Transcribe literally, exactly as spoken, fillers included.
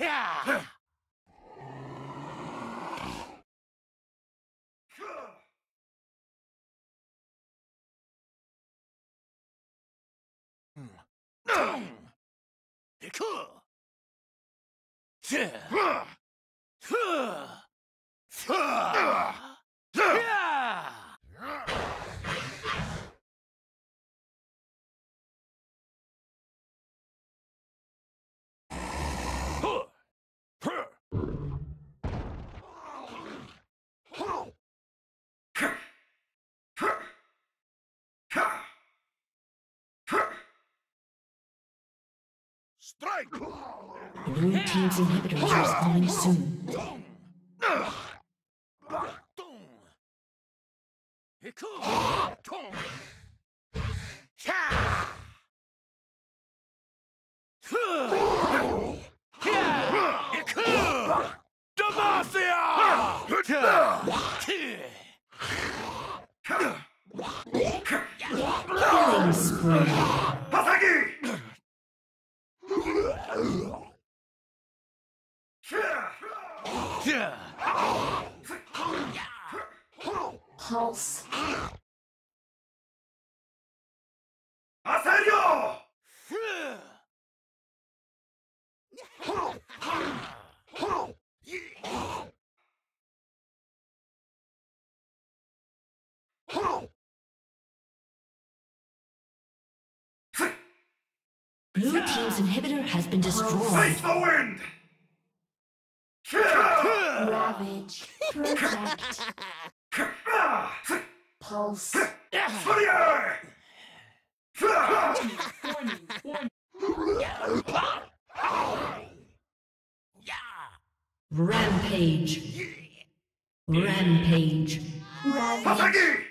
Yeah. Strike! The blue team's inhibitor is coming soon. Killing spree. Pulse. Aserio! Blue team's inhibitor has been destroyed. Face the wind! Ravage. Protect. Pulse. Fire! Rampage. Rampage. Rampage.